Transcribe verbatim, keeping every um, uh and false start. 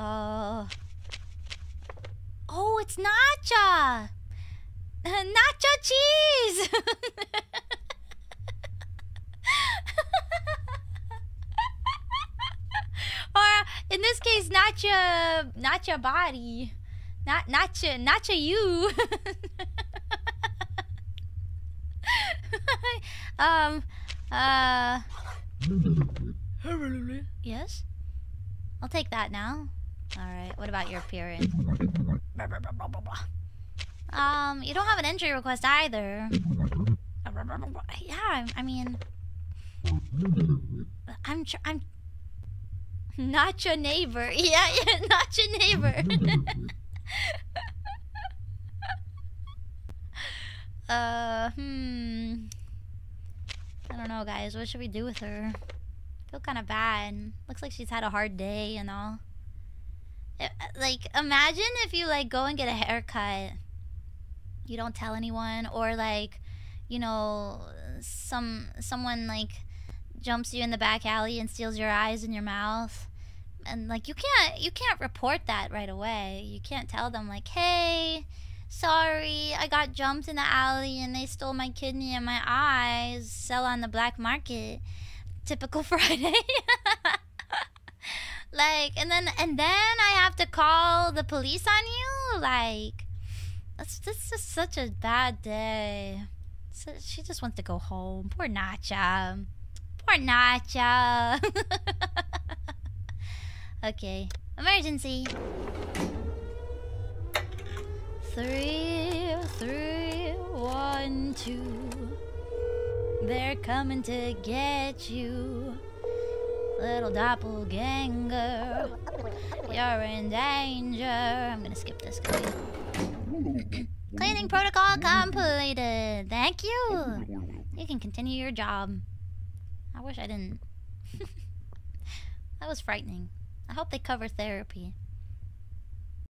Uh... Oh, it's nacha! Nacho cheese! Or, in this case, nacha... nacha body. Not nacha... nacha you! um... Uh... Yes? I'll take that now. Alright, what about your appearance? Um, you don't have an injury request either. Yeah, I mean... I'm... Tr I'm... Not your neighbor. Yeah, yeah, not your neighbor. uh, hmm... I don't know, guys. What should we do with her? I feel kind of bad. Looks like she's had a hard day and all. It, like, imagine if you, like, go and get a haircut. You don't tell anyone. Or, like, you know, some someone, like, jumps you in the back alley and steals your eyes and your mouth. And, like, you can't, you can't report that right away. You can't tell them, like, hey, sorry, I got jumped in the alley and they stole my kidney and my eyes. Sell on the black market. Typical Friday. Like, and then and then I have to call the police on you. Like, that's this is such a bad day. So she just wants to go home. Poor Nacha. Poor Nacha. Okay, emergency. Three, three, one, two. They're coming to get you, little doppelganger. You're in danger. I'm gonna skip this. Cleaning protocol completed. Thank you. You can continue your job. I wish I didn't. That was frightening. I hope they cover therapy.